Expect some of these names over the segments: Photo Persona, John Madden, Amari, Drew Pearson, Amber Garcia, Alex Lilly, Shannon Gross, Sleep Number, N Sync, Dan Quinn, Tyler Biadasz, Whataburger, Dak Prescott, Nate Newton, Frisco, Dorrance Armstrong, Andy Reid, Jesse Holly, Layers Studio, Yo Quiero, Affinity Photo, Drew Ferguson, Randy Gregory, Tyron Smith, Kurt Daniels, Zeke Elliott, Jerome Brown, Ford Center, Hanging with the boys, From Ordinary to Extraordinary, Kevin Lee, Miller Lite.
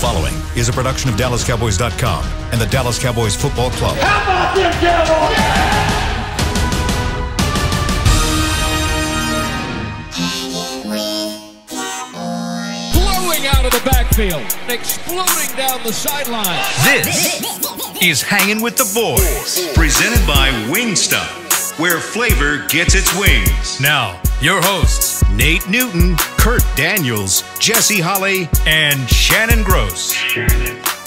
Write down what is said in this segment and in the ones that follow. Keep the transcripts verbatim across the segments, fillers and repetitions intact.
following is a production of Dallas Cowboys dot com and the Dallas Cowboys Football Club. How about them Cowboys? Yeah! Out of the backfield, exploding down the sideline. This is Hanging with the Boys, presented by Wingstop, where flavor gets its wings. Now, your hosts, Nate Newton, Kurt Daniels, Jesse Holly, and Shannon Gross.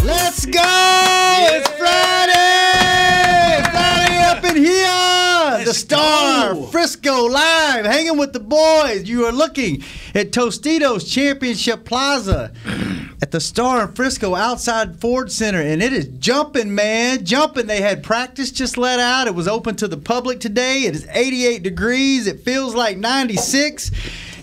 Let's go! Yeah. It's Friday! Friday up in here! Let's the Star, go. Frisco, live, Hanging with the Boys. You are looking at Tostitos Championship Plaza at the Star in Frisco outside Ford Center. And it is jumping, man, jumping. They had practice just let out. It was open to the public today. It is eighty-eight degrees. It feels like ninety-six.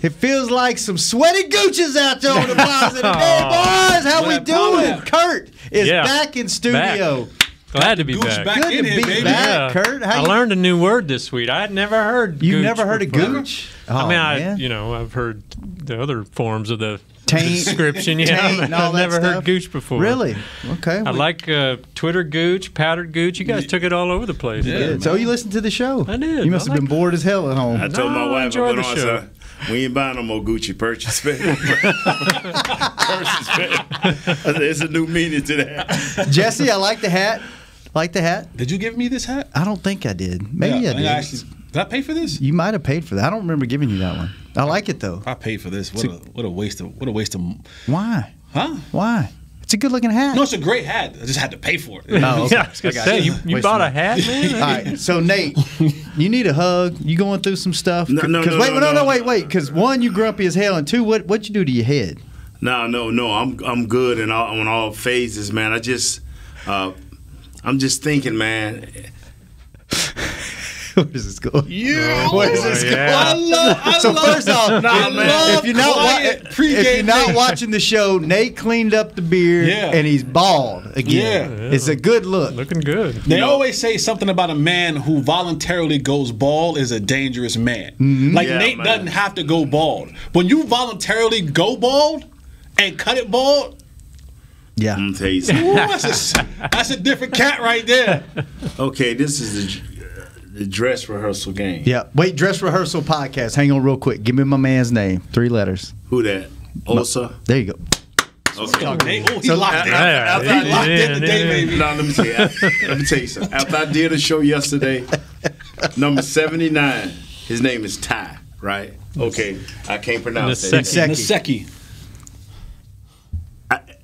It feels like some sweaty gooches out there on the plaza today, boys. How we doing? Kurt is yeah. back in studio. Back. Glad to be gooch back. back. Good in to be baby. back, yeah. Kurt. How I you... learned a new word this week. I had never heard. You gooch never heard before. of gooch? Oh, I mean, man. I you know I've heard the other forms of the taint, description. Yeah, taint and all I've that never stuff. heard gooch before. Really? Okay. I we... like uh, Twitter gooch, powdered gooch. You guys yeah. took it all over the place. Yeah, yeah. So you listened to the show? I did. You must I have like been bored it. as hell at home. I told no, my wife I, I put on show. We ain't buying no more Gucci purchase, man. Purchase, man. There's a new meaning to that. Jesse, I like the hat. Like the hat. Did you give me this hat? I don't think I did. Maybe yeah, I did. I actually, did I pay for this? You might have paid for that. I don't remember giving you that one. I like it though. I paid for this. What a, a what a waste of what a waste of. Why? Huh? Why? It's a good looking hat. No, it's a great hat. I just had to pay for it. Oh, okay. Yeah, I was gonna I say, you, you bought a hat, man. All right, so Nate, you need a hug. You going through some stuff? No, no, no, wait, no, no, no, wait, wait. Because one, you grumpy as hell, and two, what what you do to your head? No, no, no. I'm I'm good in all, on all phases, man. I just, uh, I'm just thinking, man. Where is this going? Yeah. Where is this going? I love, I so love, first off, nah, if, man, if you're not quiet, wa if you're not watching the show, Nate cleaned up the beard yeah. and he's bald again. Yeah. It's a good look. Looking good. They you know, always say something about a man who voluntarily goes bald is a dangerous man. Mm-hmm. Like yeah, Nate man. doesn't have to go bald. When you voluntarily go bald and cut it bald. Yeah, mm, taste. Ooh, that's, a, that's a different cat right there. Okay, this is the. The dress rehearsal game. Yeah. Wait, dress rehearsal podcast. Hang on real quick. Give me my man's name. Three letters. Who that? Osa. There you go. Okay. Oh, he so locked in. After I locked in today, baby. No, let me tell you. I, let me tell you something. After I did a show yesterday, number seventy-nine, his name is Ty, right? Okay. I can't pronounce it. Naseki.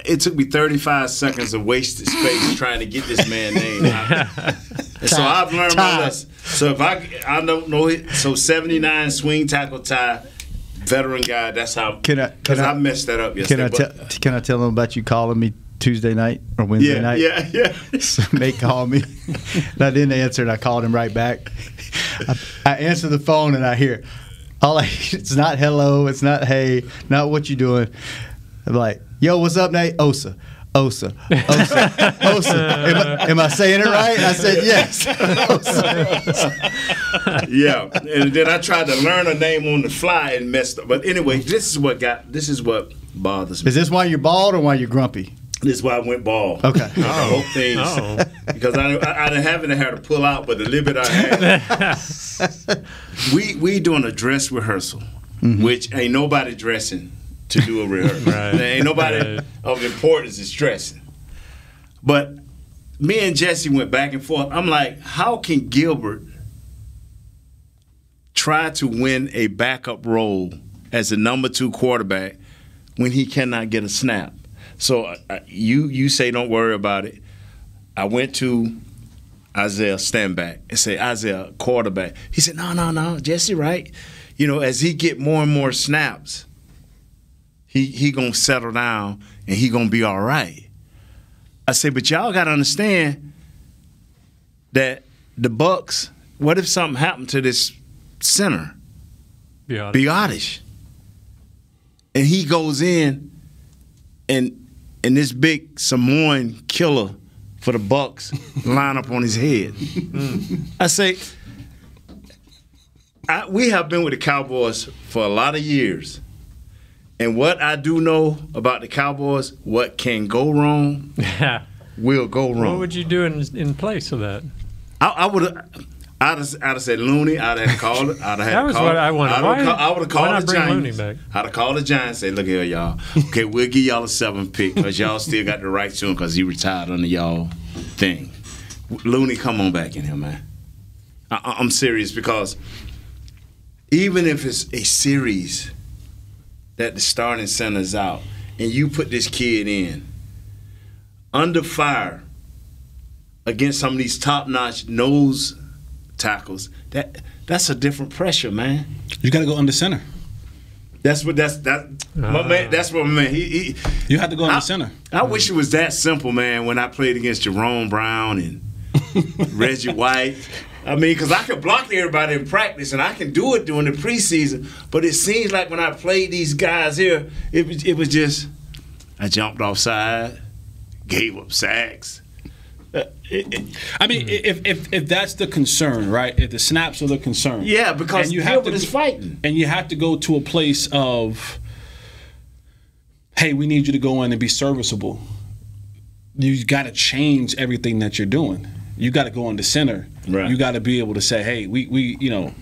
It took me thirty-five seconds of wasted space trying to get this man's name. I, so I've learned Ty. my lesson. So if I I don't know it, so seventy-nine swing tackle Ty, veteran guy. That's how. Can I? Because I, I messed that up yesterday. Can I tell? Uh, can I tell them about you calling me Tuesday night or Wednesday yeah, night? Yeah, yeah. So they called me. And I didn't answer, and I called him right back. I, I answer the phone, and I hear, all I, it's not hello, it's not hey, not what you doing. I'm like, yo, what's up, Nate? Osa. Osa. Osa. Osa. Am I, am I saying it right? I said yes. Osa. Yeah. And then I tried to learn a name on the fly and messed up. But anyway, this is what got this is what bothers me. Is this why you're bald or why you're grumpy? This is why I went bald. Okay. Uh -oh. Both things. Uh -oh. Because I, I, I didn't have any hair to pull out, but the little bit I had. we we doing a dress rehearsal, mm-hmm. which ain't nobody dressing. To do a rehearsal. Right. There ain't nobody right. of importance is stressing. But me and Jesse went back and forth. I'm like, how can Gilbert try to win a backup role as a number two quarterback when he cannot get a snap? So uh, you you say don't worry about it. I went to Isaiah Stanback and say, Isaiah, quarterback. He said, no, no, no, Jesse, right? You know, as he get more and more snaps, He, he going to settle down, and he going to be all right. I say, but y'all got to understand that the Bucks, what if something happened to this center? Biadasz. And he goes in, and, and this big Samoan killer for the Bucks line up on his head. I say, I, we have been with the Cowboys for a lot of years. And what I do know about the Cowboys, what can go wrong will go wrong. What would you do in in place of that? I, I would. I'd have, I'd have said Looney. I'd have called it. I'd have that was called, what I wanted. I'd why, call, I would have called the Giants. Back? I'd have called the Giants and said, look here, y'all. Okay, we'll give y'all a seventh pick because y'all still got the right to him because he retired under y'all thing. Looney, come on back in here, man. I, I'm serious because even if it's a series that the starting center's out and you put this kid in under fire against some of these top-notch nose tackles, that that's a different pressure, man. You got to go under center. That's what that's that. Uh, my man, that's what my man. He, he you have to go under I, center. I mm. wish it was that simple, man. When I played against Jerome Brown and Reggie White, I mean, because I could block everybody in practice and I can do it during the preseason. But it seems like when I played these guys here, it it was just I jumped offside, gave up sacks. It, it, I mean, mm-hmm. if, if if that's the concern, right? If the snaps are the concern, yeah, because Gilbert is fighting, and you have to go to a place of, hey, we need you to go in and be serviceable. You got to change everything that you're doing. You got to go on the center. Right. You got to be able to say, hey, we we you know,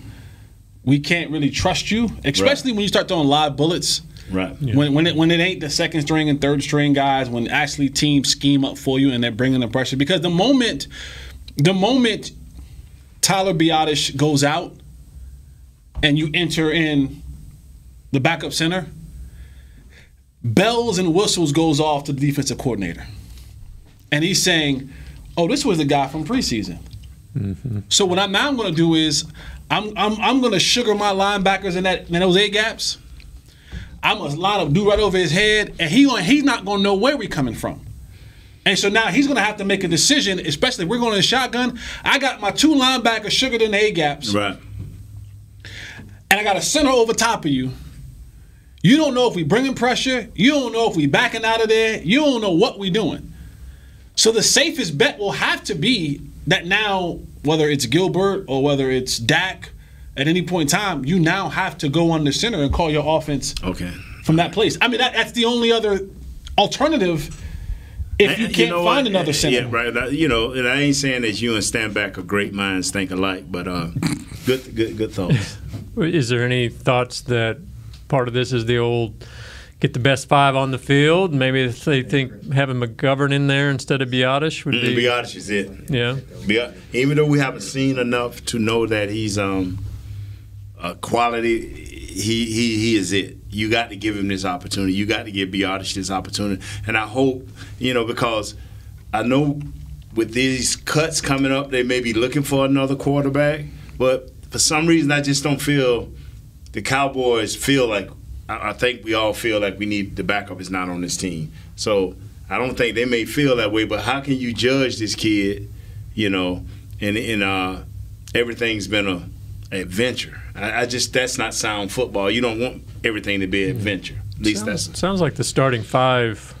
we can't really trust you, especially right. when you start throwing live bullets. Right. Yeah. When when it when it ain't the second string and third string guys, when actually teams scheme up for you and they're bringing the pressure, because the moment, the moment Tyler Biadasz goes out and you enter in the backup center, bells and whistles goes off to the defensive coordinator, and he's saying, "Oh, this was the guy from preseason." Mm-hmm. So what I'm now going to do is I'm I'm I'm going to sugar my linebackers in that in those A gaps. I'm a lot of do right over his head, and he he's not going to know where we're coming from. And so now he's going to have to make a decision, especially if we're going to the shotgun. I got my two linebackers sugared in the A-gaps. Right. And I got a center over top of you. You don't know if we're bringing pressure. You don't know if we're backing out of there. You don't know what we're doing. So the safest bet will have to be that now, whether it's Gilbert or whether it's Dak, at any point in time, you now have to go under center and call your offense okay. from that place. I mean, that, that's the only other alternative if you can't you know find what? another center. Yeah, right. You know, and I ain't saying that you and Stanback are great minds think alike, but uh, good, good, good thoughts. Is there any thoughts that part of this is the old get the best five on the field? Maybe they think having McGovern in there instead of Biadasz would be. Biadasz is it. Yeah. Even though we haven't seen enough to know that he's um. Uh, quality, he, he he is it. You got to give him this opportunity. You got to give Biadasz this opportunity. And I hope, you know, because I know with these cuts coming up, they may be looking for another quarterback. But for some reason, I just don't feel the Cowboys feel like I, I think we all feel like we need the backup is not on this team. So I don't think they may feel that way. But how can you judge this kid, you know, and, and uh, everything's been a adventure. I, I just that's not sound football. You don't want everything to be an adventure. At least sounds, that's sounds like the starting five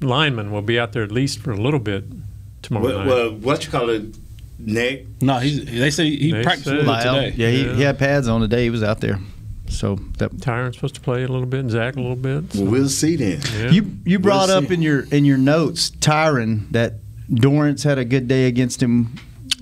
linemen will be out there at least for a little bit tomorrow well, night. Well, what you call it, Nick? No, he's, they say he they practiced say Lyle. today. Yeah, he, yeah, he had pads on today. He was out there. So that Tyron's supposed to play a little bit, and Zach a little bit. So. Well, we'll see then. Yeah. You you brought we'll up see. in your in your notes, Tyron, that Dorrance had a good day against him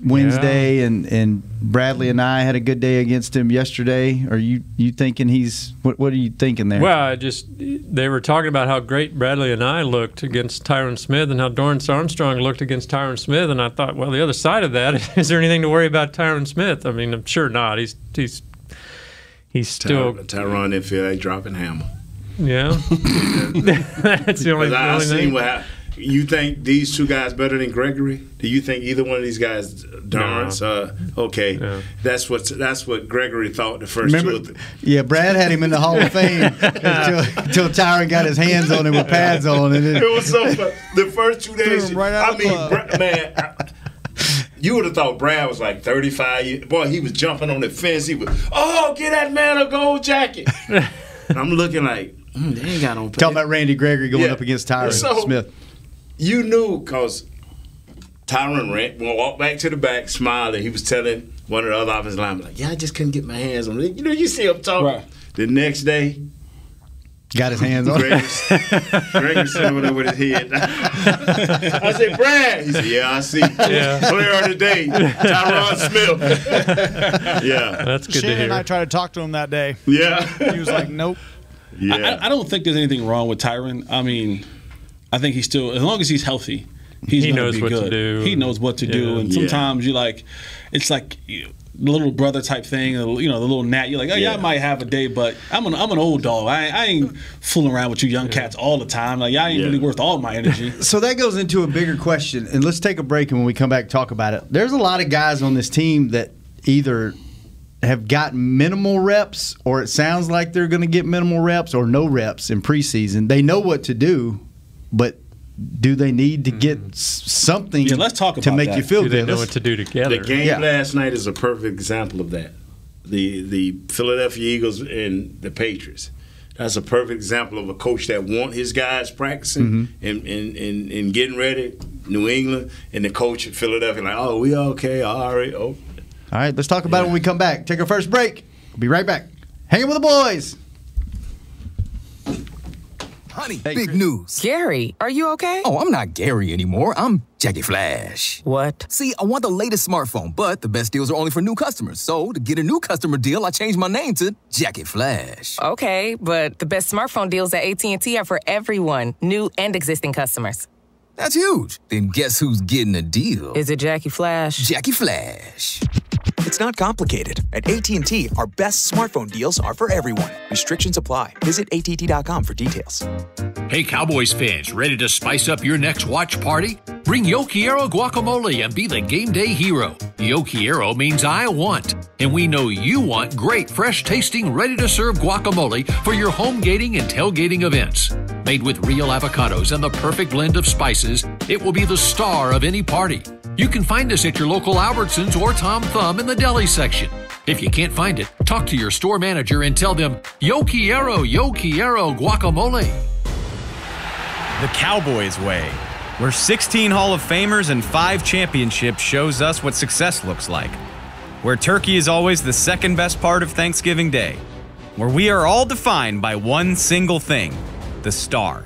Wednesday, yeah. and, and Bradley and I had a good day against him yesterday. Are you, you thinking he's what, – what are you thinking there? Well, I just – they were talking about how great Bradley and I looked against Tyron Smith and how Dorrance Armstrong looked against Tyron Smith, and I thought, well, the other side of that, is there anything to worry about Tyron Smith? I mean, I'm sure not. He's he's he's still Ty – Tyron didn't feel like dropping hammer. Yeah. That's the only, I only seen thing. What happened. You think these two guys better than Gregory? Do you think either one of these guys, Dorrance? No. Uh, okay, no. that's what that's what Gregory thought the first Remember, two. Of yeah, Brad had him in the Hall of Fame until, until Tyron got his hands on him with pads on. And it, it was so fun. The first two days, right out I mean, Bra man, I, you would have thought Brad was like thirty-five years. Boy, he was jumping on the fence. He was, oh, get that man a gold jacket. And I'm looking like, mm, they ain't got no pads. Talking about Randy Gregory going yeah. up against Tyron so, Smith. You knew because Tyron ran, walked back to the back, smiling. He was telling one of the other offensive linemen, like, yeah, I just couldn't get my hands on it. You know, you see him talking. Right. The next day, Got his hands on it. Gregerson went over his head. I said, Brad. He said, yeah, I see. Yeah. Player of the day, Tyron Smith. Yeah. That's good Shannon to hear. Shannon and I tried to talk to him that day. Yeah. He was like, nope. Yeah. I, I don't think there's anything wrong with Tyron. I mean, I think he's still, as long as he's healthy, he's he knows be what good. to do. He knows what to yeah. do. And sometimes yeah. you like, it's like, you the little brother type thing, you know, the little gnat. You're like, oh, yeah, yeah I might have a day, but I'm an, I'm an old dog. I, I ain't fooling around with you young yeah. cats all the time. Like, I ain't yeah. really worth all my energy. So that goes into a bigger question, and let's take a break, and when we come back, talk about it. There's a lot of guys on this team that either have gotten minimal reps, or it sounds like they're going to get minimal reps or no reps in preseason. They know what to do, but do they need to get mm. something yeah, let's talk about to make that. you feel do good? Do they know let's, what to do together? The game yeah. last night is a perfect example of that. The the Philadelphia Eagles and the Patriots. That's a perfect example of a coach that want his guys practicing mm-hmm. and, and, and, and getting ready, New England, and the coach at Philadelphia, like, oh, we okay, all right. Oh. All right, let's talk about yeah. it when we come back. Take our first break. We'll be right back. Hanging with the boys. Honey, hey, big Chris. news. Gary, are you okay? Oh, I'm not Gary anymore. I'm Jackie Flash. What? See, I want the latest smartphone, but the best deals are only for new customers. So to get a new customer deal, I changed my name to Jackie Flash. Okay, but the best smartphone deals at A T and T are for everyone, new and existing customers. That's huge. Then guess who's getting a deal? Is it Jackie Flash? Jackie Flash. It's not complicated. At A T and T, our best smartphone deals are for everyone. Restrictions apply. Visit A T T dot com for details. Hey, Cowboys fans, ready to spice up your next watch party? Bring Yo Quiero guacamole and be the game day hero. Yo Quiero means I want, and we know you want great, fresh-tasting, ready-to-serve guacamole for your home gating and tailgating events. Made with real avocados and the perfect blend of spices, it will be the star of any party. You can find us at your local Albertsons or Tom Thumb in the deli section. If you can't find it, talk to your store manager and tell them, Yo Quiero, Yo Quiero Guacamole. The Cowboys way, where sixteen Hall of Famers and five championships shows us what success looks like. Where turkey is always the second best part of Thanksgiving Day. Where we are all defined by one single thing, the star.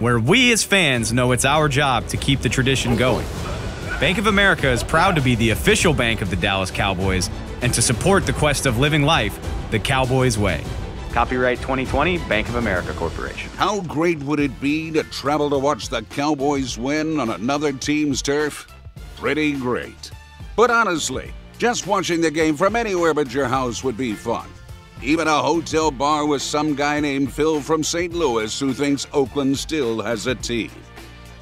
Where we as fans know it's our job to keep the tradition going. Bank of America is proud to be the official bank of the Dallas Cowboys and to support the quest of living life the Cowboys way. Copyright twenty twenty, Bank of America Corporation. How great would it be to travel to watch the Cowboys win on another team's turf? Pretty great. But honestly, just watching the game from anywhere but your house would be fun. Even a hotel bar with some guy named Phil from Saint Louis who thinks Oakland still has a team.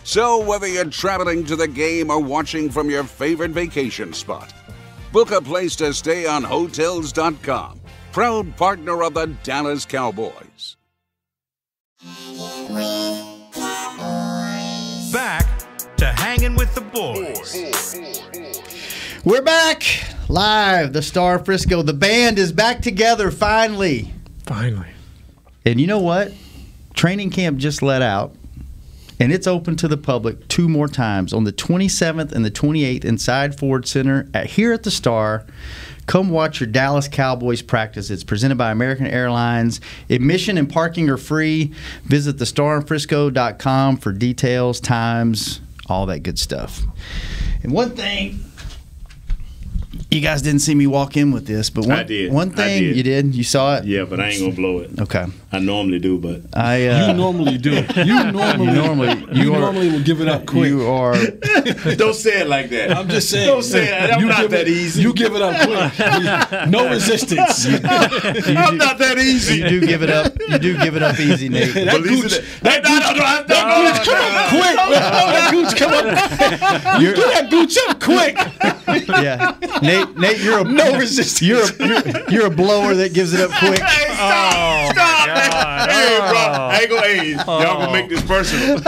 So whether you're traveling to the game or watching from your favorite vacation spot, book a place to stay on Hotels dot com. Proud partner of the Dallas Cowboys. Back to Hanging with the Boys. We're back live. The Star Frisco. The band is back together finally. Finally. And you know what? Training camp just let out. And it's open to the public two more times on the twenty-seventh and the twenty-eighth inside Ford Center at here at the Star. Come watch your Dallas Cowboys practice. It's presented by American Airlines. Admission and parking are free. Visit the star in frisco dot com for details, times, all that good stuff. And one thing, you guys didn't see me walk in with this, but one, I did. one thing I did. you did, you saw it. Yeah, but I ain't gonna blow it. Okay, I normally do, but I uh, you normally do. You normally, you normally, you, you are, normally will give it up quick. You are. Don't say it like that. I'm just saying. Don't say it. I'm not that it, easy. You give it up quick. No resistance. You, you I'm do, not that easy. You do give it up. You do give it up easy, Nate. That gooch. That gooch come up quick. That gooch come up. You do that gooch up quick. Yeah. Nate, Nate, you're a no resistance. You're a, you're, you're a blower that gives it up quick. Hey, stop! Oh, stop! God. Hey, bro, I ain't gonna hey, oh. y'all gonna make this personal.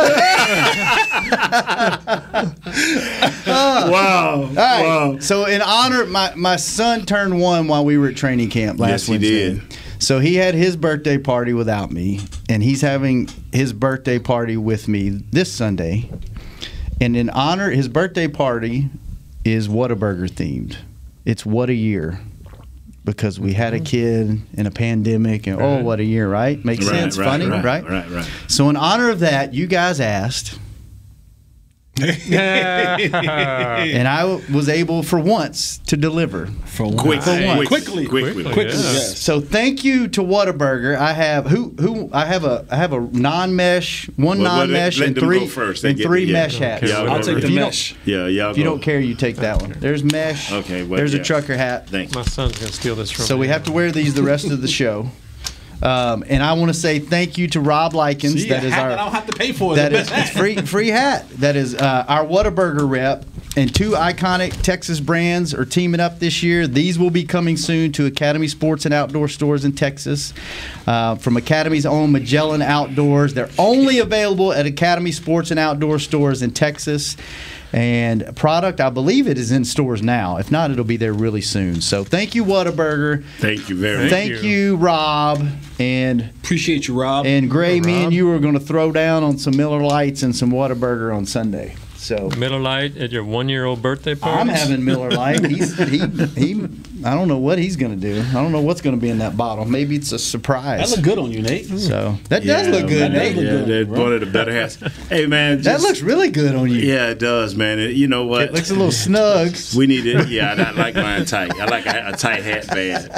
Wow! All right. Wow! So, in honor, my my son turned one while we were at training camp last yes, he Wednesday. Did. So he had his birthday party without me, and he's having his birthday party with me this Sunday. And in honor, his birthday party is Whataburger themed. It's what a year. because we had a kid in a pandemic and right. oh, what a year, right? Makes right, sense, right, funny, right, right? Right, right. So in honor of that, you guys asked. And I was able for once to deliver. For quick, for once. Quickly. Quickly. Quickly. Yes. So thank you to Whataburger. I have who who I have a I have a non-mesh, one well, non-mesh and three and three me, yeah. mesh hats. Yeah, I'll take the mesh. Yeah, yeah. If you don't care, you take that one. There's mesh. Okay, well, there's yeah. a trucker hat. Thanks. My son's gonna steal this from me. So we have to wear these the rest of the show. Um, and I want to say thank you to Rob Likens. See, that is our. That I don't have to pay for. That is it's free, free hat. That is uh, our Whataburger rep. And two iconic Texas brands are teaming up this year. These will be coming soon to Academy Sports and Outdoor Stores in Texas. Uh, from Academy's own Magellan Outdoors. They're only available at Academy Sports and Outdoor Stores in Texas. And product, I believe it is in stores now. If not, it'll be there really soon. So thank you, Whataburger. Thank you very much. Thank, thank you. you, Rob. And appreciate you, Rob. And Gray, me Rob. and you are going to throw down on some Miller Lites and some Whataburger on Sunday. So Miller Lite at your one-year-old birthday party. I'm having Miller Lite. He's, he, he, I don't know what he's going to do. I don't know what's going to be in that bottle. Maybe it's a surprise. That look good on you, Nate. So that yeah, does look good, Nate. That yeah, good, one of the better hats. Hey, man, just, that looks really good on you. Yeah, it does, man. It, you know what? It looks a little snug. We need it. Yeah, I, I like mine tight. I like a, a tight hat band.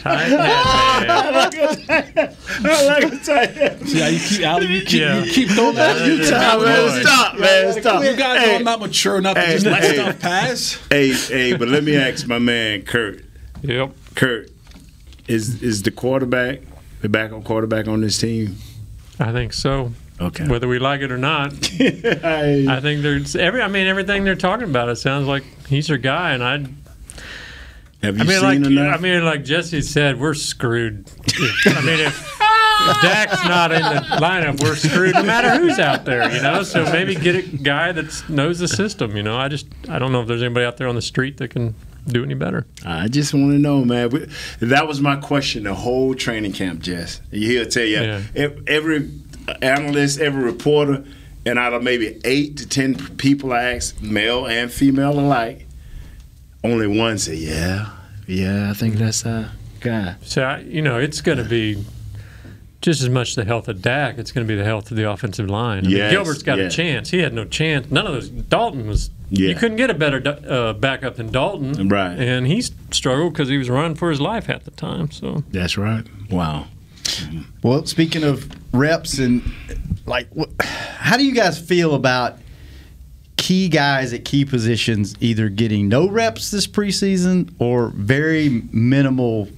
Tight hat band. I like a tight hat. See how you keep out of you keep, yeah. you keep throwing that. You stop, man. Stop, man. You guys hey, know I'm not mature enough to hey, just let hey, stuff pass. Hey, hey, but let me ask my man Kurt. Yep. Kurt, is is the quarterback, the backup quarterback on this team? I think so. Okay. Whether we like it or not, I, I think there's every. I mean, everything they're talking about, it sounds like he's your guy, and I'd. Have you I mean, seen like, enough? I mean, like Jesse said, we're screwed. I mean, if. If Dak's not in the lineup, we're screwed no matter who's out there, you know? So maybe get a guy that knows the system, you know? I just – I don't know if there's anybody out there on the street that can do any better. I just want to know, man. We, that was my question the whole training camp, Jess. He'll tell you. Yeah. Every analyst, every reporter, and out of maybe eight to ten people I asked, male and female alike, only one said, yeah, yeah, I think that's a guy. So, I, you know, it's going to be – just as much the health of Dak, it's going to be the health of the offensive line. I yes, mean, Gilbert's got yes. a chance. He had no chance. None of those. Dalton was. Yeah. You couldn't get a better uh, backup than Dalton. Right. And he struggled because he was running for his life at the time. So. That's right. Wow. Well, speaking of reps and like, how do you guys feel about key guys at key positions either getting no reps this preseason or very minimal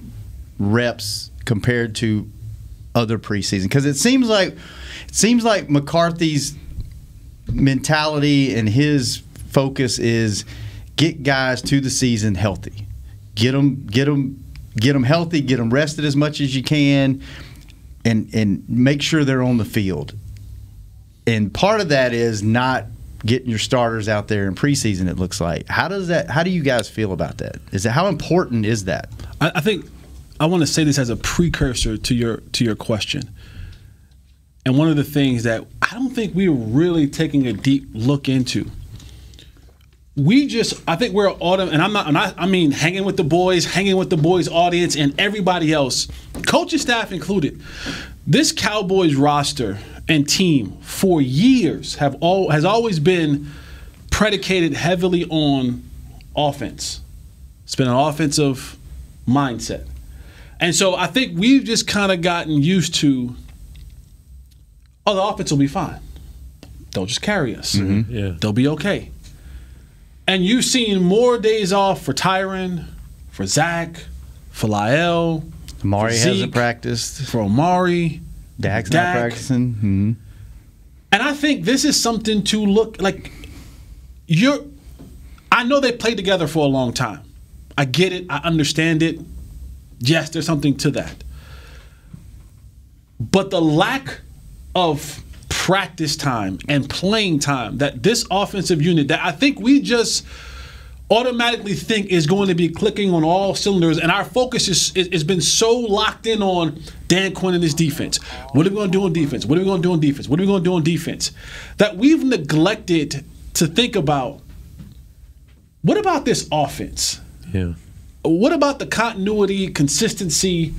reps compared to other preseason? Because it seems like it seems like McCarthy's mentality and his focus is get guys to the season healthy, get them get them get them healthy, get them rested as much as you can, and and make sure they're on the field. And part of that is not getting your starters out there in preseason. It looks like how does that how do you guys feel about that? Is that how important is that? I, I think. I want to say this as a precursor to your to your question. And one of the things that I don't think we're really taking a deep look into. We just I think we're autumn and I'm not and I, I mean hanging with the boys, hanging with the boys audience and everybody else, coaching staff included. This Cowboys roster and team for years have all has always been predicated heavily on offense. It's been an offensive mindset. And so I think we've just kind of gotten used to, oh, the offense will be fine. They'll just carry us. Mm-hmm. Yeah. They'll be okay. And you've seen more days off for Tyron, for Zach, for Lyle. Amari for Zeke, hasn't practiced. For Amari. Dak's Dak. not practicing. Mm-hmm. And I think this is something to look like. You're, I know they played together for a long time. I get it. I understand it. Yes, there's something to that. But the lack of practice time and playing time that this offensive unit that I think we just automatically think is going to be clicking on all cylinders, and our focus is, is, has been so locked in on Dan Quinn and his defense. What are we going to do on defense? What are we going to do on defense? What are we going to do on defense? That we've neglected to think about, what about this offense? Yeah. what about the continuity, consistency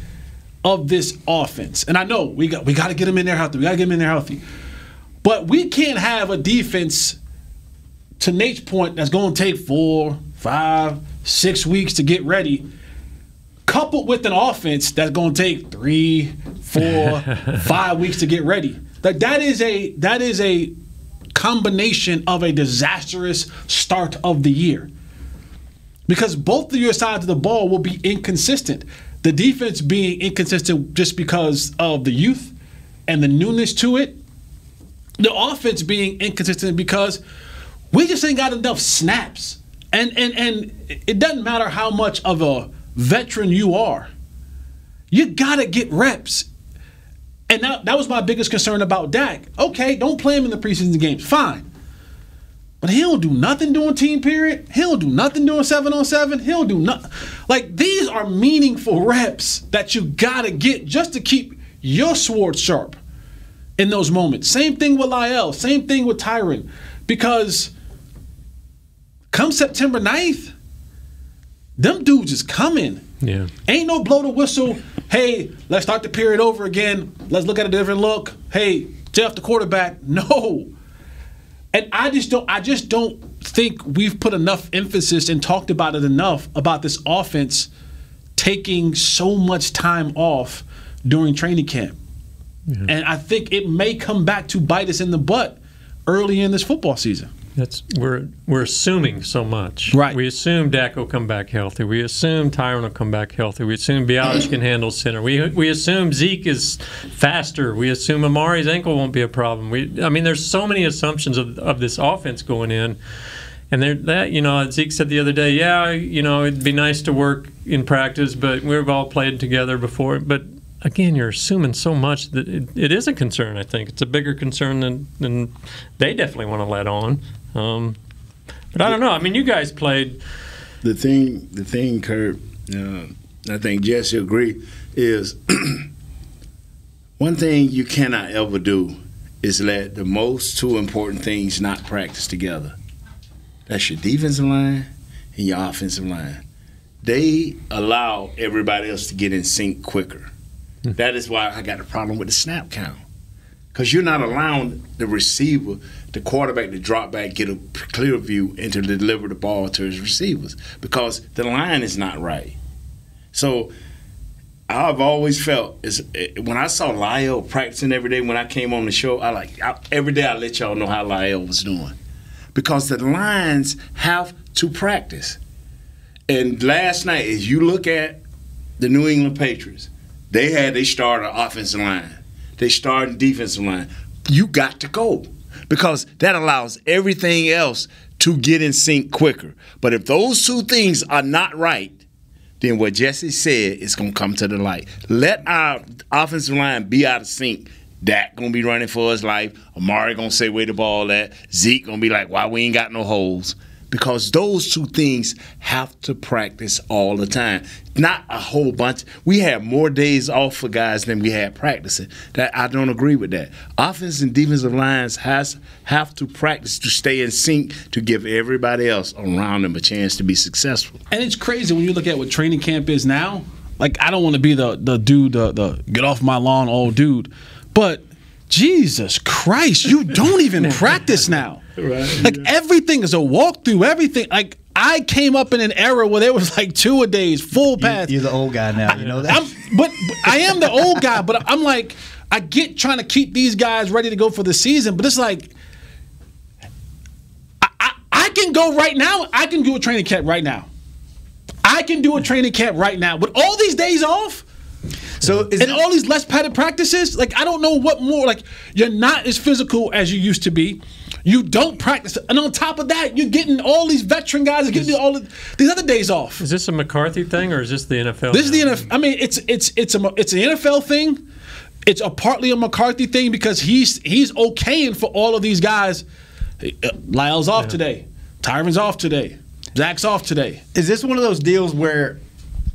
of this offense? And I know we got we got to get them in there healthy. We got to get them in there healthy. But we can't have a defense, to Nate's point, that's going to take four, five, six weeks to get ready, coupled with an offense that's going to take three, four, five weeks to get ready. Like that is a that is a combination of a disastrous start of the year, because both of your sides of the ball will be inconsistent. The defense being inconsistent just because of the youth and the newness to it. The offense being inconsistent because we just ain't got enough snaps. And and and it doesn't matter how much of a veteran you are. You gotta get reps. And that, that was my biggest concern about Dak. Okay, don't play him in the preseason games. Fine. But he don't do nothing during team period. He don't do nothing during seven on seven. He don't do nothing. Like, these are meaningful reps that you got to get just to keep your sword sharp in those moments. Same thing with Lyle. Same thing with Tyron. Because come September ninth, them dudes is coming. Yeah. Ain't no blow the whistle. Hey, let's start the period over again. Let's look at a different look. Hey, Jeff, the quarterback. No. And I just don't I just don't think we've put enough emphasis and talked about it enough about this offense taking so much time off during training camp. Yeah. And I think it may come back to bite us in the butt early in this football season. That's we're we're assuming so much. Right. We assume Dak will come back healthy. We assume Tyron will come back healthy. We assume Biadasz can handle center. We we assume Zeke is faster. We assume Amari's ankle won't be a problem. We I mean, there's so many assumptions of of this offense going in. And there, that, you know, Zeke said the other day, yeah, you know, it'd be nice to work in practice, but we've all played together before. But again, you're assuming so much that it, it is a concern, I think. It's a bigger concern than, than they definitely want to let on. Um, but I don't know. I mean, you guys played. The thing, the thing, Kurt, uh, I think Jesse agree, is one thing you cannot ever do is let the most two important things not practice together. That's your defensive line and your offensive line. They allow everybody else to get in sync quicker. Mm. That is why I got a problem with the snap count. Because you're not allowing the receiver, the quarterback to drop back, get a clear view, and to deliver the ball to his receivers because the line is not right. So I've always felt, is when I saw Lyle practicing every day when I came on the show, I like I, every day I let y'all know how Lyle was doing because the lines have to practice. And last night, if you look at the New England Patriots, they had their starter offensive line. They starting defensive line. You got to go because that allows everything else to get in sync quicker. But if those two things are not right, then what Jesse said is going to come to the light. Let our offensive line be out of sync. Dak going to be running for his life. Amari going to say where the ball at. Zeke going to be like, why we ain't got no holes? Because those two things have to practice all the time. Not a whole bunch. We had more days off for guys than we had practicing. That I don't agree with that. Offense and defensive lines has have to practice to stay in sync to give everybody else around them a chance to be successful. And it's crazy when you look at what training camp is now. Like, I don't want to be the the dude, the, the get off my lawn old dude, but Jesus Christ, you don't even practice now. Right, like yeah. Everything is a walkthrough. Everything. Like I came up in an era where there was like two a days, full pass. You, you're the old guy now, I, you know that. I'm, but, but I am the old guy. But I'm like, I get trying to keep these guys ready to go for the season. But it's like, I, I, I can go right now. I can do a training camp right now. I can do a training camp right now with all these days off. So is and that, all these less padded practices. Like I don't know what more. Like you're not as physical as you used to be. You don't practice. And on top of that, you're getting all these veteran guys are getting all of these other days off. Is this a McCarthy thing or is this the N F L? This is the N F L. I mean, it's it's it's a it's an N F L thing. It's a partly a McCarthy thing because he's he's okaying for all of these guys. Lyle's off yeah. today. Tyron's off today. Zach's off today. Is this one of those deals where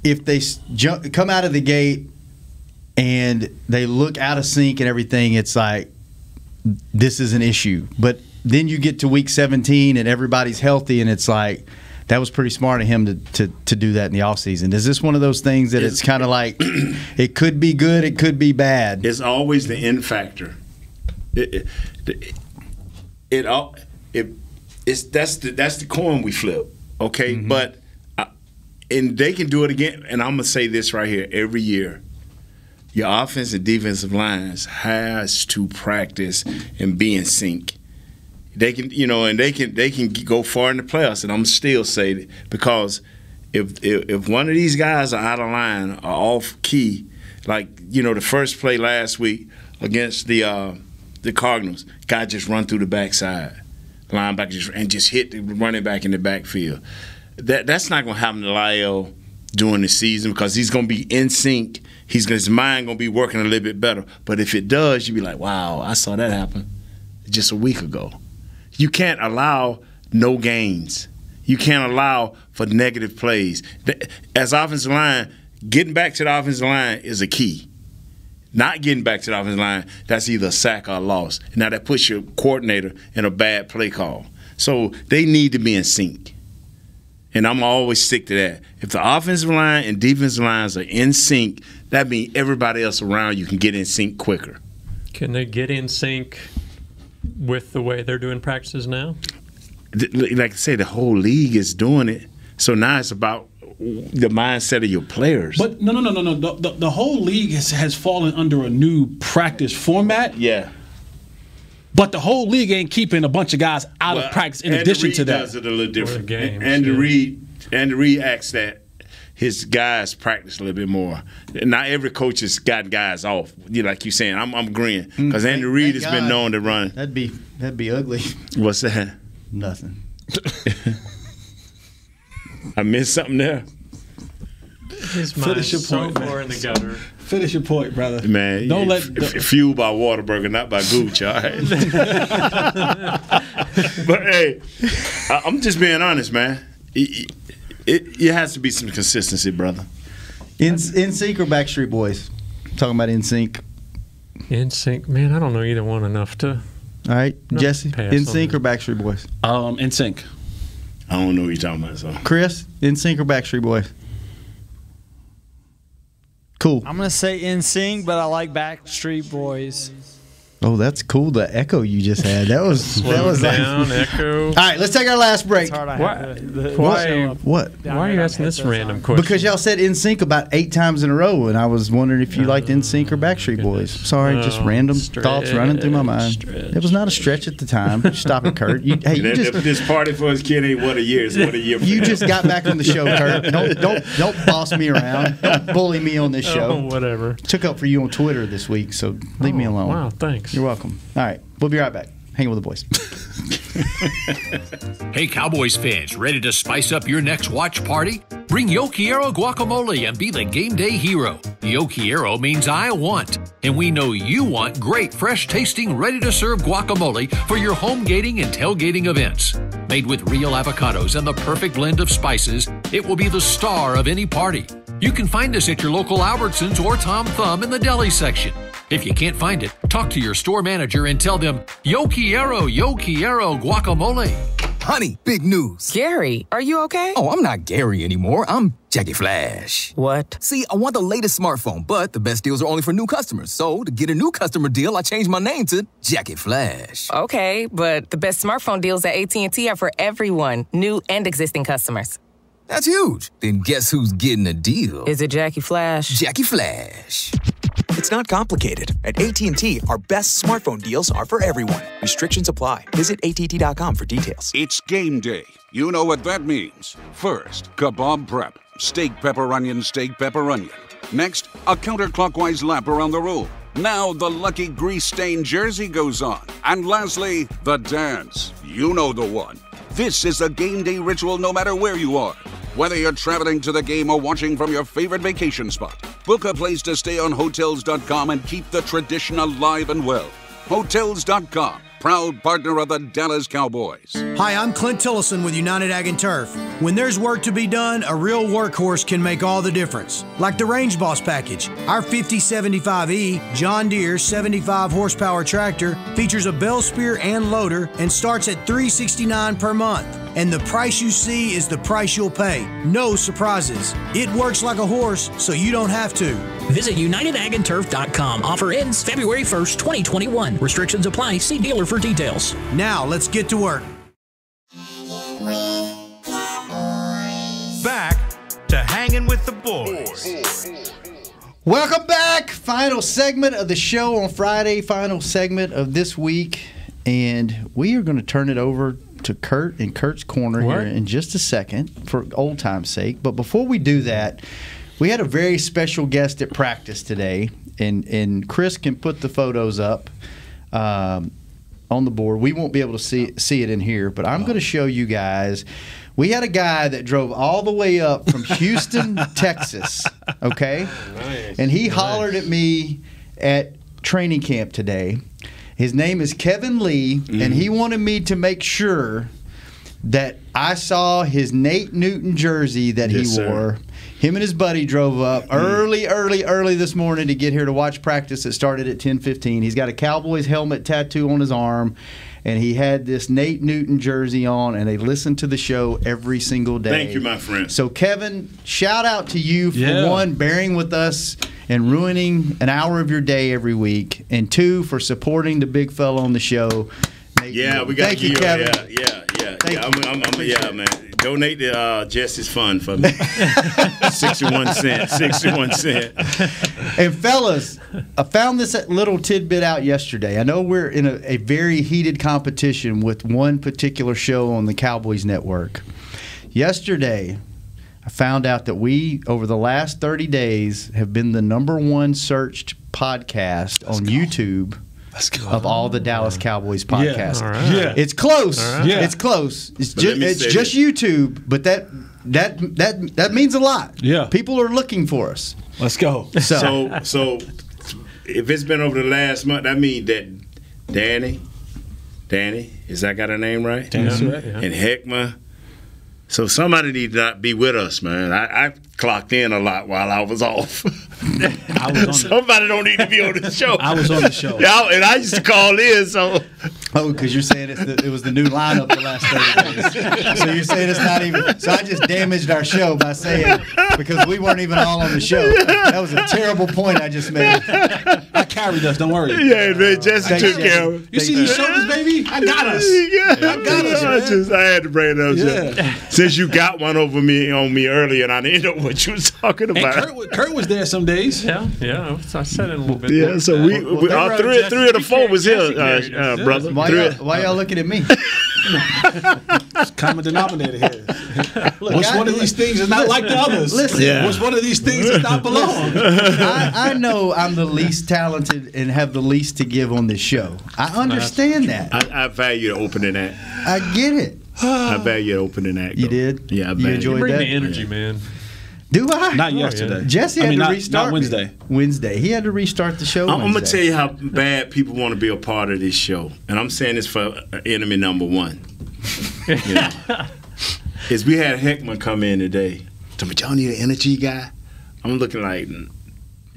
if they jump, come out of the gate and they look out of sync and everything, it's like this is an issue. But then you get to week seventeen and everybody's healthy and it's like that was pretty smart of him to, to, to do that in the offseason. Is this one of those things that it's, it's kind of like it could be good, it could be bad? It's always the end factor. It, it, it, it, it it's that's the that's the coin we flip, okay? Mm-hmm. But I, and they can do it again. And I'm gonna say this right here every year. Your offense and defensive lines has to practice and be in sync. They can, you know, and they can they can go far in the playoffs. And I'm still saying it because if, if if one of these guys are out of line or off key, like you know the first play last week against the uh, the Cardinals, guy just run through the backside, linebacker just and just hit the running back in the backfield. That that's not gonna happen to Lyle during the season because he's gonna be in sync. He's his mind gonna be working a little bit better. But if it does, you'd be like, wow, I saw that happen just a week ago. You can't allow no gains. You can't allow for negative plays. As offensive line, getting back to the offensive line is a key. Not getting back to the offensive line, that's either a sack or a loss. Now that puts your coordinator in a bad play call. So they need to be in sync. And I'm always stick to that. If the offensive line and defensive lines are in sync, that means everybody else around you can get in sync quicker. Can they get in sync with the way they're doing practices now? Like I say, the whole league is doing it. So now it's about the mindset of your players. But no, no, no, no, no. The, the, the whole league has, has fallen under a new practice format. Yeah. But the whole league ain't keeping a bunch of guys out well, of practice in Andy addition Reid to that. Does it a little different. Games, Andy yeah. Reid, Andy Reid acts that his guys practice a little bit more. Not every coach has got guys off. Like you saying, I'm, I'm agreeing because Andy Reid has God. been known to run. That'd be that'd be ugly. What's that? Nothing. I missed something there. His mind's so far in the gutter. Finish your point, brother. Man, don't let f fueled by Whataburger, not by Gooch. All right. But hey, I, I'm just being honest, man. It, It, it has to be some consistency, brother. In sync or Backstreet Boys? Talking about in sync. In sync, man. I don't know either one enough to. All right, Jesse. In sync or Backstreet Boys? Um, in sync. I don't know what you're talking about. So Chris, in sync or Backstreet Boys? Cool. I'm gonna say in sync, but I like Backstreet Boys. Oh, that's cool. The echo you just had. That was Slow that was down, like, echo. All right, let's take our last break. It's hard I why, the, the, why, what? Why are you asking this random question? Because y'all said N Sync about eight times in a row, and I was wondering if you uh, liked N Sync or Backstreet Boys. Sorry, no, just random stretch, thoughts running through my mind. Stretch. It was not a stretch at the time. Stop it, Kurt. You, hey, you just, this party for his kid ain't what a year. It's what a year. You just got back on the show, Kurt. Don't don't don't boss me around. Don't bully me on this show. Oh, whatever. Took up for you on Twitter this week, so leave oh, me alone. Wow, thanks. You're welcome. All right. We'll be right back. Hanging with the boys. Hey, Cowboys fans, ready to spice up your next watch party? Bring Yo Quiero guacamole and be the game day hero. Yo Quiero means I want, and we know you want great, fresh-tasting, ready-to-serve guacamole for your home gating and tailgating events. Made with real avocados and the perfect blend of spices, it will be the star of any party. You can find us at your local Albertsons or Tom Thumb in the deli section. If you can't find it, talk to your store manager and tell them, Yo Quiero, Yo Quiero guacamole. Honey, big news. Gary, are you okay? Oh, I'm not Gary anymore. I'm Jackie Flash. What? See, I want the latest smartphone, but the best deals are only for new customers. So to get a new customer deal, I changed my name to Jackie Flash. Okay, but the best smartphone deals at A T and T are for everyone, new and existing customers. That's huge. Then guess who's getting a deal? Is it Jackie Flash? Jackie Flash. It's not complicated. At A T and T, our best smartphone deals are for everyone. Restrictions apply. Visit A T T dot com for details. It's game day. You know what that means. First, kebab prep. Steak, pepper, onion, steak, pepper, onion. Next, a counterclockwise lap around the room. Now the lucky grease-stained jersey goes on. And lastly, the dance. You know the one. This is a game day ritual no matter where you are. Whether you're traveling to the game or watching from your favorite vacation spot, book a place to stay on Hotels dot com and keep the tradition alive and well. Hotels dot com, proud partner of the Dallas Cowboys. Hi, I'm Clint Tillison with United Ag and Turf. When there's work to be done, a real workhorse can make all the difference. Like the Range Boss package, our fifty seventy-five E John Deere seventy-five horsepower tractor features a bell spear and loader and starts at three hundred sixty-nine dollars per month. and the price you see is the price you'll pay. No surprises. It works like a horse, so you don't have to. Visit united ag and turf dot com. Offer ends February first, twenty twenty-one. Restrictions apply. See dealer for details. Now, let's get to work. Back to Hanging with the Boys. Welcome back. Final segment of the show on Friday. Final segment of this week. And we are going to turn it over to Kurt in Kurt's Corner what? here in just a second for old time's sake. But before we do that, we had a very special guest at practice today. And, and Chris can put the photos up um, on the board. We won't be able to see, see it in here, but I'm going to show you guys. We had a guy that drove all the way up from Houston, Texas, okay? Nice. And he nice. hollered at me at training camp today. His name is Kevin Lee, mm. and he wanted me to make sure that I saw his Nate Newton jersey that yes, he wore. Sir. Him and his buddy drove up mm. early, early, early this morning to get here to watch practice that started at ten fifteen. He's got a Cowboys helmet tattoo on his arm, and he had this Nate Newton jersey on, and they listened to the show every single day. Thank you, my friend. So, Kevin, shout out to you for, yeah. one, bearing with us and ruining an hour of your day every week, and two, for supporting the big fella on the show. Nate yeah, Newton. we got Thank you, Kevin. Yeah, yeah, yeah. Thank yeah, I'm, I'm, I'm, yeah man. Donate to uh, Jesse's fund for me. sixty-one cents. sixty-one cents. And, fellas, I found this little tidbit out yesterday. I know we're in a, a very heated competition with one particular show on the Cowboys Network. Yesterday, I found out that we, over the last thirty days, have been the number one searched podcast Let's on go. YouTube of all the Dallas Cowboys podcasts. Yeah. Right. Yeah. It's close. Right. Yeah. It's close. It's, ju it's just it. YouTube, but that that that that means a lot. Yeah. People are looking for us. Let's go. So, so, so if it's been over the last month, I mean that Danny, Danny, is that got her name right? Danny's yeah. right. Yeah. And Heckma. So somebody need to not be with us, man. I, I clocked in a lot while I was off. I was on somebody don't need to be on the show. I was on the show. Yeah, and I used to call in, so. Oh, because you're saying it's the, it was the new lineup the last thirty days. So you're saying it's not even. So I just damaged our show by saying, because we weren't even all on the show. That was a terrible point I just made. I carried us, don't worry. Yeah, man, uh, Jesse took care of it. You see these shoulders, baby? I got us. Yeah. I got us, I, just, I had to bring it up, yeah. Since you got one over me on me earlier, and I didn't know what you was talking about. And Kurt, Kurt was there some days. Yeah, yeah. I said it a little bit. Yeah, there. so we, well, we all three, Jesse, three of the four was here, uh, uh, brother. Why y'all looking at me? It's common denominator here. Look, Which I, one of these things is not like the others? Listen, yeah. Which one of these things does not belong? I, I know I'm the least talented and have the least to give on this show. I understand that. I, I value the opening act. I get it. I value opening that. You did? Yeah, I value. You enjoyed bring that? Bring the energy, yeah. man. Do I? Not yesterday. Jesse had I mean, to not, restart. Not Wednesday. Wednesday. He had to restart the show. I'm, I'm going to tell you how bad people want to be a part of this show. And I'm saying this for enemy number one. You know, is we had Heckman come in today. Tell me, y'all need an energy guy? I'm looking like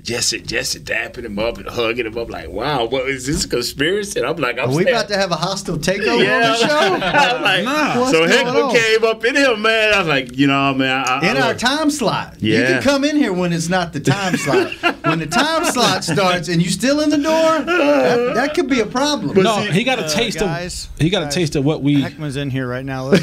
Jesse, Jesse dapping him up and hugging him up like, wow, what is this, a conspiracy? And I'm like, I'm Are we about to have a hostile takeover yeah, on the show? I'm like, nah, so Heckman came up in here, man. I was like, you know, man. I, in I, I, our time slot. Yeah. You can come in here when it's not the time slot. When the time slot starts and you still in the door, that, that could be a problem. But no, see, he got a taste uh, guys, of He got guys, a taste of what we Heckman's in here right now. he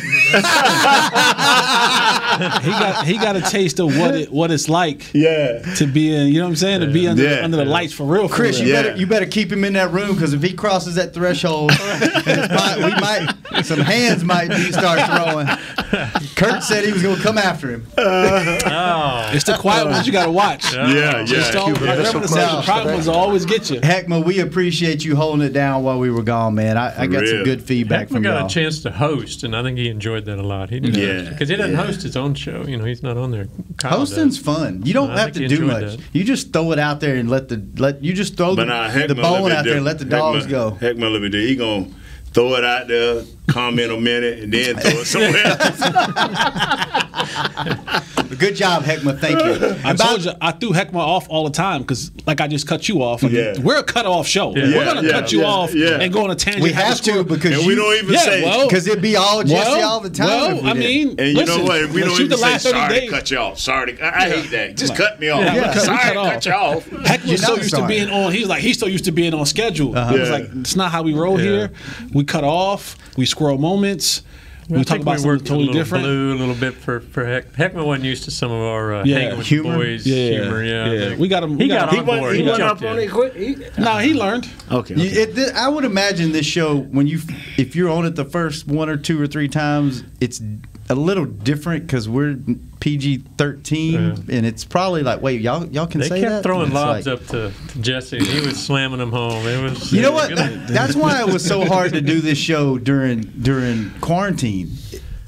got he got a taste of what it what it's like yeah. to be in, you know what I'm saying? To be under, yeah. the, under the lights for real, for Chris. Real. You yeah. better you better keep him in that room, because if he crosses that threshold, might, we might some hands might be start throwing. Kurt said he was going to come after him. Uh, oh. It's the quiet ones you got to watch. Yeah, yeah. Just yeah. Always, the so, quiet ones will always get you. Heckma, we appreciate you holding it down while we were gone, man. I, I got real. some good feedback Heckma from you. Got a chance to host, and I think he enjoyed that a lot. He didn't yeah, because he doesn't yeah. host his own show. You know, he's not on there. Kyle Hosting's does. fun. You don't no, have to do much. That. You just throw it out there and let the let you just throw but the, nah, the bone out do. there and let the dogs Heckma, go. Heckma, let me do. He gonna throw it out there, comment a minute, and then throw it somewhere else. Good job, Heckma. Thank you. I told you, I threw Heckma off all the time because, like, I just cut you off. Like, yeah. We're a cut-off show. Yeah. We're going to yeah. cut you yeah. off yeah. and go on a tangent. We have to because and you, we don't even yeah, say because well, it'd be all Jesse well, all the time. Well, I mean, and you listen, know what? If we don't even the last say sorry to cut you off. Sorry, to, I, I hate that. Just like, cut me off. Yeah, yeah. Cut, sorry, cut, cut you off. Heckma's so used to being on. He's like he's so used to being on schedule. It's like it's not how we roll here. We cut off. We squirrel moments. We talk about something totally different. A little blue, a little bit for for Heck. Heckman wasn't used to some of our uh, yeah. Hanging with the Boys yeah. humor. Yeah, yeah. we got him. We he got, got on board. He, he went up in. on it quick. He, no, he learned. Okay. okay. It, th- I would imagine this show when you if you're on it the first one or two or three times, it's a little different because we're P G thirteen, yeah. and it's probably like, wait, y'all y'all can they say that? They kept throwing lobs like, up to, to Jesse. He was slamming them home. It was, you know what? That, that's why it was so hard to do this show during during quarantine,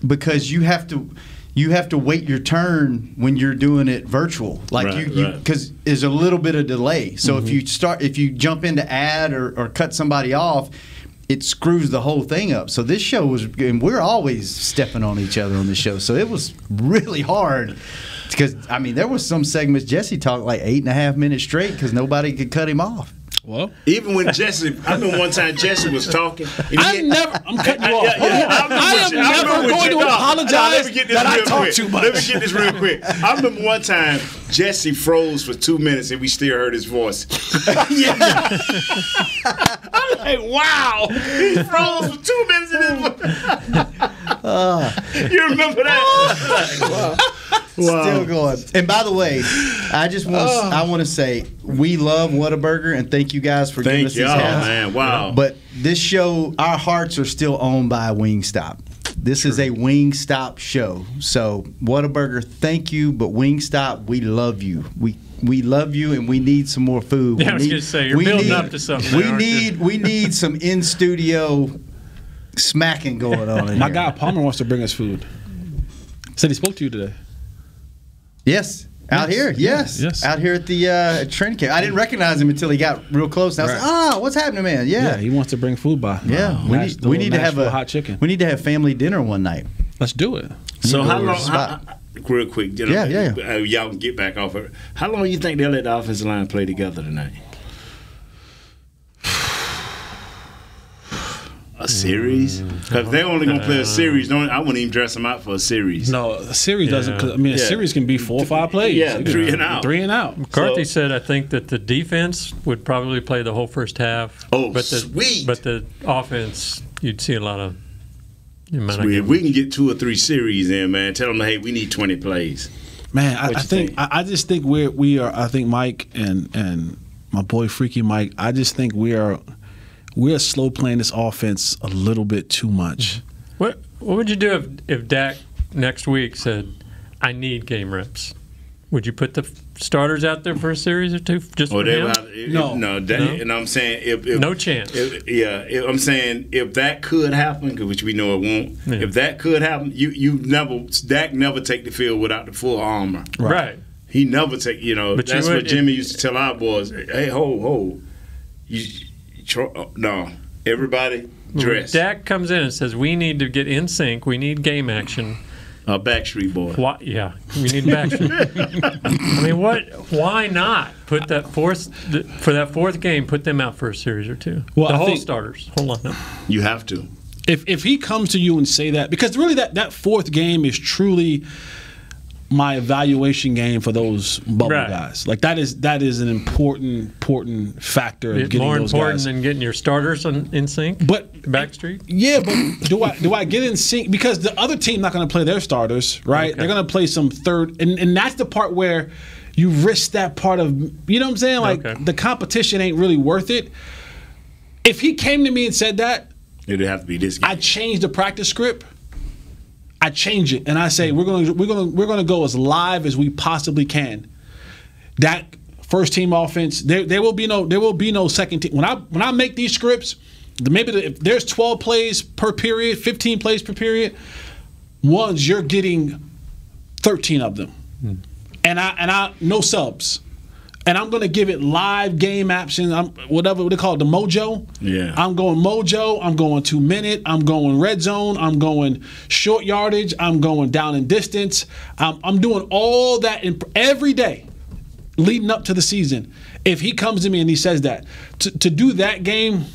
because you have to you have to wait your turn when you're doing it virtual, like right, you because right. there's a little bit of delay. So mm-hmm. if you start if you jump into ad or, or cut somebody off, it screws the whole thing up. So this show was, and we're always stepping on each other on this show. So it was really hard because, I mean, there was some segments Jesse talked like eight and a half minutes straight because nobody could cut him off. Well, even when Jesse, I remember one time Jesse was talking. I never, I'm cutting you off. I, yeah, yeah, I, I am never I going to apologize no, let me get this that real I talk quick. too much. Let me get this real quick. I remember one time Jesse froze for two minutes and we still heard his voice. I'm like, wow, he froze for two minutes and his voice. Uh, you remember that? Wow. Wow. Still going. And by the way, I just want oh. I want to say we love Whataburger and thank you guys for thank giving us y'all, this house. Man. Wow. But this show, our hearts are still owned by Wingstop. This True. is a Wingstop show. So Whataburger, thank you, but Wingstop, we love you. We we love you and we need some more food. Yeah, we I was need, gonna say you're building need, up to something. We there, need we need some in studio smacking going on. In My here. guy Palmer wants to bring us food. Said he spoke to you today. Yes, out yes. here. Yes. yes, out here at the uh, train camp. I didn't recognize him until he got real close. And I was right. like, "Oh, what's happening, man?" Yeah, yeah. He wants to bring food by. Yeah, wow. we Nash, need, we need to have a hot chicken. We need to have family dinner one night. Let's do it. So how long? How, real quick. You know, yeah, yeah, yeah. Uh, y'all can get back off of it. How long do you think they'll let the offensive line play together tonight? A series? Because they're only going to play a series. Don't, I wouldn't even dress them out for a series. No, a series yeah. doesn't. I mean, a yeah. series can be four or five plays. Yeah, you three know, and out. Three and out. McCarthy so, said, I think that the defense would probably play the whole first half. Oh, but the, sweet. But the offense, you'd see a lot of. If we can get two or three series in, man, tell them, hey, we need twenty plays. Man, I, I think, think? I, I just think we're, we are, I think Mike and, and my boy Freaky Mike, I just think we are. We're slow playing this offense a little bit too much. What What would you do if, if Dak next week said, "I need game reps"? Would you put the starters out there for a series or two? Just oh, for him? Out, it, no, no. That, no. And I'm saying, if, if no chance. If, yeah, if, I'm saying if that could happen, which we know it won't. Yeah. If that could happen, you you never Dak never take the field without the full armor. Right. right. He never take. You know, but that's you would, what Jimmy it, used to tell our boys. Hey, ho, ho, you. No, everybody dressed. Dak comes in and says, we need to get in sync. We need game action. Uh, Backstreet Boy. Why, yeah, we need Backstreet. I mean, what? Why not put that fourth for that fourth game? Put them out for a series or two. Well, the I whole think, starters. Hold on. No. You have to. If if he comes to you and say that, because really that, that fourth game is truly my evaluation game for those bubble right. guys. Like that is that is an important important factor of getting more those important guys. Than getting your starters in, in sync. But Backstreet, yeah, but do I do I get in sync because the other team not going to play their starters, right? Okay. They're going to play some third, and and that's the part where you risk that part of you know what I'm saying. Like okay. the competition ain't really worth it. If he came to me and said that, it'd have to be this game. I changed the practice script. I change it and I say we're going to we're going to we're going to go as live as we possibly can. That first team offense, there there will be no there will be no second team. When I when I make these scripts, maybe the, if there's twelve plays per period, fifteen plays per period, ones you're getting thirteen of them, mm. and I and I no subs. and I'm going to give it live game action. I'm whatever they call it, the mojo. Yeah. I'm going mojo. I'm going two minute. I'm going red zone. I'm going short yardage. I'm going down and distance. I'm, I'm doing all that in, every day leading up to the season. If he comes to me and he says that, to, to do that game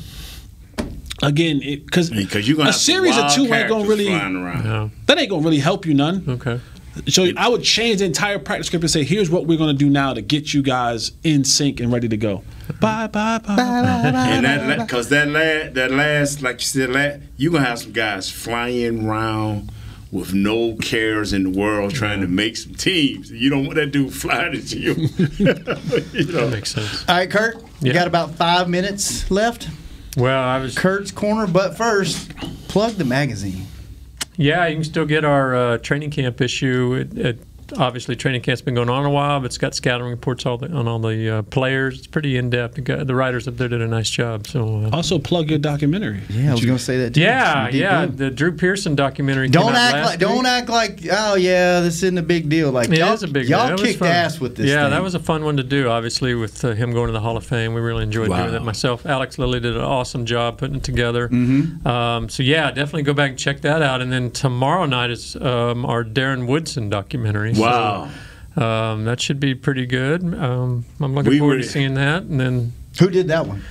again, because a series of two ain't gonna really yeah. that ain't gonna really help you none. Okay. So I would change the entire practice script and say, here's what we're going to do now to get you guys in sync and ready to go. Bye, bye, bye, bye. Because that, that, that last, like you said, you're going to have some guys flying around with no cares in the world trying to make some teams. You don't want that dude flying at you. You know? That makes sense. All right, Kurt, you yeah. got about five minutes left. Well, I was Kurt's Corner, but first, plug the magazine. Yeah, you can still get our uh, training camp issue. It, it, obviously, training camp's been going on a while, but it's got scouting reports all the, on all the uh, players. It's pretty in-depth. The writers up there did a nice job. So uh, also, plug your documentary. Yeah, I was going to say that too. Yeah, yeah, good. The Drew Pearson documentary don't came out act last like, Don't week. act like, oh, yeah, this isn't a big deal. Like, it is a big deal. Y'all kicked ass with this Yeah, thing. That was a fun one to do, obviously, with uh, him going to the Hall of Fame. We really enjoyed wow. doing that myself. Alex Lilly did an awesome job putting it together. Mm-hmm. um, so, yeah, definitely go back and check that out. And then tomorrow night is um, our Darren Woodson documentary. Wow. So, um, that should be pretty good. Um, I'm looking we forward were, to seeing that. And then who did that one?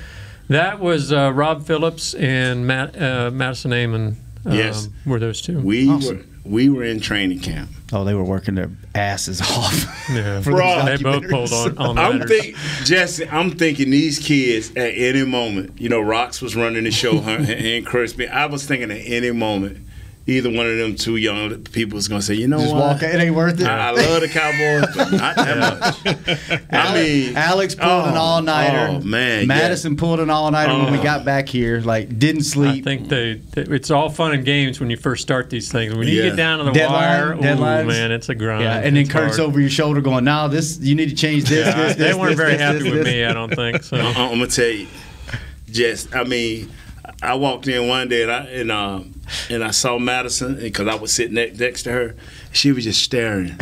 That was uh, Rob Phillips and Matt, uh, Madison Amon. Um, yes. Were those two. We awesome. were we were in training camp. Oh, they were working their asses off. Yeah. For Bro, they both pulled on, on I'm think, Jesse, I'm thinking these kids at any moment, you know, Rox was running the show and, and Chris, I was thinking at any moment, either one of them two young people is going to say, you know Just what? Walk, it ain't worth it. I, I love the Cowboys, but not that much. I mean, Alex pulled oh, an all-nighter. Oh, man. Madison yeah. pulled an all-nighter oh. when we got back here. Like, didn't sleep. I think they, they, it's all fun and games when you first start these things. When you yeah. get down to the Deadline, wire, oh, man, it's a grind. Yeah, and then Kurt's over your shoulder going, no, this, you need to change this, yeah, this, They this, weren't this, very this, happy this, with this. me, I don't think. So. I'm, I'm going to tell you, just, I mean, I walked in one day and I and um and I saw Madison because I was sitting next, next to her. She was just staring,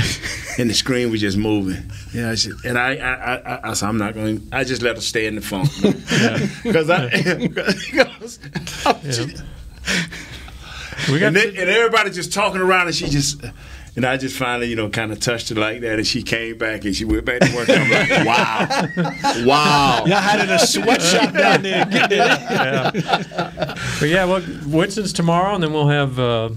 and the screen was just moving. Yeah, I just, and I I, I I said I'm not going. I just let her stay in the phone because yeah. I. Yeah. We got and, they, and everybody just talking around, and she just. And I just finally, you know, kind of touched her like that, and she came back, and she went back to work. I'm like, wow, wow. Y'all had it in a sweatshop down there. Get yeah. But, yeah, well, Woodson's tomorrow, and then we'll have uh,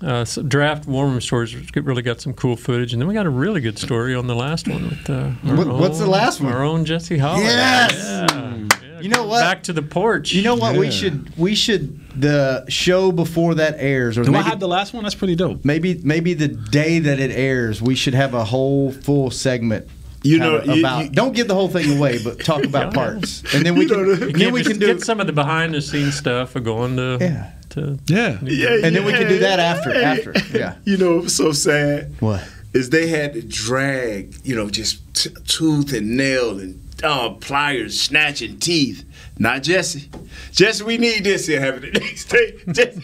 uh, some draft warm-up stories. We really got some cool footage. And then we got a really good story on the last one. With, uh, what, own, what's the last one? Our own Jesse Hollins. Yes. Yeah. Yeah, you know what? Back to the porch. You know what? Yeah. We should we should the show before that airs. Or Do maybe, I have the last one? That's pretty dope. Maybe maybe the day that it airs, we should have a whole full segment. You know, you, about you, don't give the whole thing away, but talk about parts, and then we can then just, we can do, get some of the behind the scenes stuff of going to yeah to yeah, yeah and yeah. then we can do that after after yeah. You know, it's so sad. What is they had to drag you know just t tooth and nail and. Uh, pliers, snatching teeth. Not Jesse. Jesse, we need this here happening the next day. Jesse.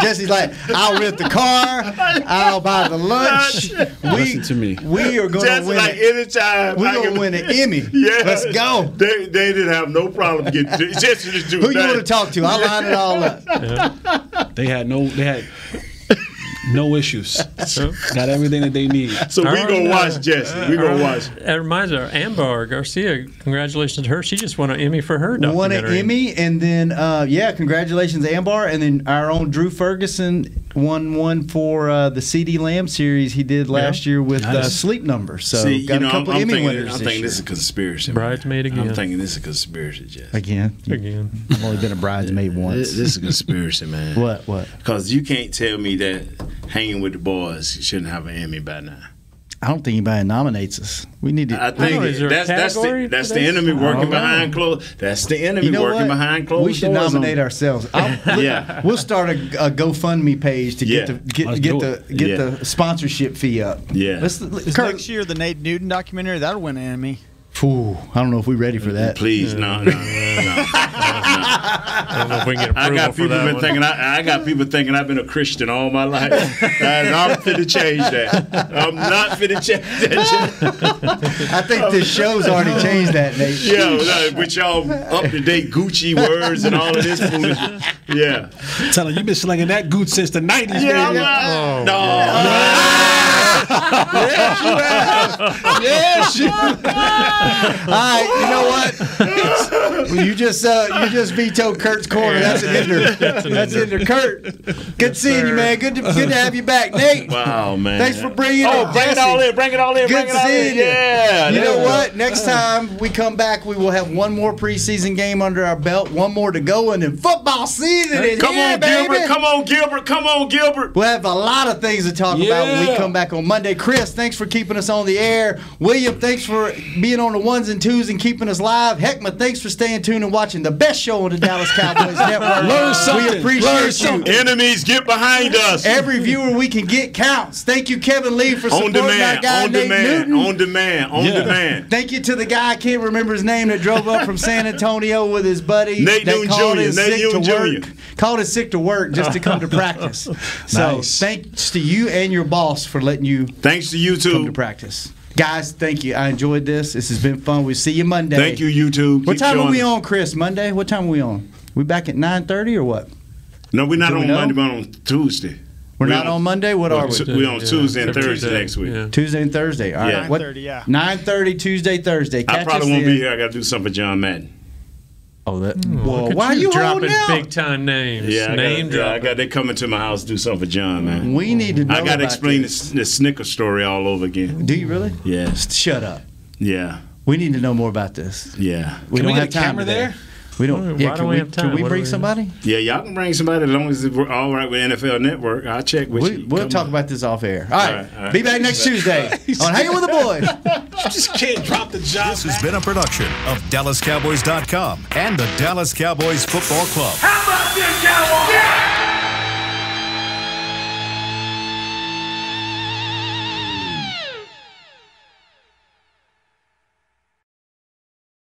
Jesse's like, I'll rent the car. I'll buy the lunch. We, Listen to me. We are going to win. Like any time we're going to win an Emmy. Yeah. Let's go. They, they didn't have no problem getting Jesse to do Who that. You want to talk to? I lined it all up. Yeah. They had no. They had. No issues. Got everything that they need. So we're going to watch Jesse. We're going to watch. It reminds us, Amber Garcia, congratulations to her. She just won an Emmy for her documentary. Won an Emmy, and then, uh, yeah, congratulations, Amber. And then our own Drew Ferguson won one for uh, the C D Lamb series he did last yeah. year with nice. uh, Sleep Number. So See, got you know, a couple I'm, I'm Emmy winners this, I'm thinking this is a conspiracy. Bridesmaid again. I'm thinking this is a conspiracy, Jesse. Again? Again. I've only been a bridesmaid once. This is a conspiracy, man. What? What? Because you can't tell me that Hanging with the Boys, you shouldn't have an Emmy by now. I don't think anybody nominates us. We need to. I think oh, that's, that's the that's the enemy working oh, behind closed. That's the enemy you know working what? behind closed. We should nominate on. ourselves. I'll, yeah, we'll start a, a GoFundMe page to get yeah. the get, get the get yeah. the sponsorship fee up. Yeah, let's, let's Kurt, next year the Nate Newton documentary that'll win an Emmy. Ooh, I don't know if we're ready for that. Please, no, no, no. was not. I, was not. I don't know if we can get I got people been one. thinking I, I got people thinking I've been a Christian all my life. And I'm finna change that. I'm not finna change that. I think this show's already changed that, Nate. Yeah, no, with y'all up to date Gucci words and all of this foolishness. Yeah. I'm telling you, you've been slinging that Gucci since the nineties. Yeah, oh, no. Yes, you have. Yes, you have. All right, you know what? You just uh, you just vetoed Kurt's corner. That's an ender. That's an That's ender. ender. Kurt, good yes, seeing sir. you, man. Good to, good to have you back, Nate. Wow, man. Thanks for bringing oh, it. Oh, bring Jesse. it all in. Bring it all in. Good bring it all in. You. Yeah. You know what? Next time we come back, we will have one more preseason game under our belt, one more to go, and then football season is Come yeah, on, baby. Gilbert. Come on, Gilbert. Come on, Gilbert. We'll have a lot of things to talk yeah. about when we come back on Monday. Chris, thanks for keeping us on the air. William, thanks for being on the ones and twos and keeping us live. Heckman, thanks for staying tuned and watching the best show on the Dallas Cowboys Network. Learn something. We appreciate Learn something. you. Enemies, get behind us. Every viewer we can get counts. Thank you, Kevin Lee, for supporting on demand, our guy, on Nate demand, Newton. On demand. On yeah. demand. Thank you to the guy, I can't remember his name, that drove up from San Antonio with his buddy. Nate Newton Junior Nate Newton Junior Called it sick to work just to come to practice. So nice. Thanks to you and your boss for letting you Thanks to you too. come to practice. Guys, thank you. I enjoyed this. This has been fun. We'll see you Monday. Thank you, YouTube. What Keep time are we on, Chris? Monday? What time are we on? We back at nine thirty or what? No, we're not we on know? Monday, we're on Tuesday. We're, we're not on, on Monday? What are we? We're on yeah. Tuesday and Thursday, Thursday next week. Yeah. Tuesday and Thursday. All right. nine thirty, yeah. nine thirty, Tuesday, Thursday. Catch I probably won't in. be here. I got to do something for John Madden. Oh, that. Whoa, why are you dropping big time names? Yeah, I Name got, yeah, I got they coming to my house to do something for John, man. We need to know. I got to explain this. The, the Snicker story all over again. Do you really? Yeah. Shut up. Yeah. We need to know more about this. Yeah. We can don't we have get a time camera there. We don't. Why yeah, don't we, we have time? Can we what bring we somebody? Have? Yeah, y'all can bring somebody as long as we're all right with N F L Network. I'll check with we, you. We'll Come talk on. about this off air. All right. All right, all right. Be back next Tuesday on Hanging with the Boys. You just can't drop the job. This has been a production of Dallas Cowboys dot com and the Dallas Cowboys Football Club. How about this, Cowboys? Yeah!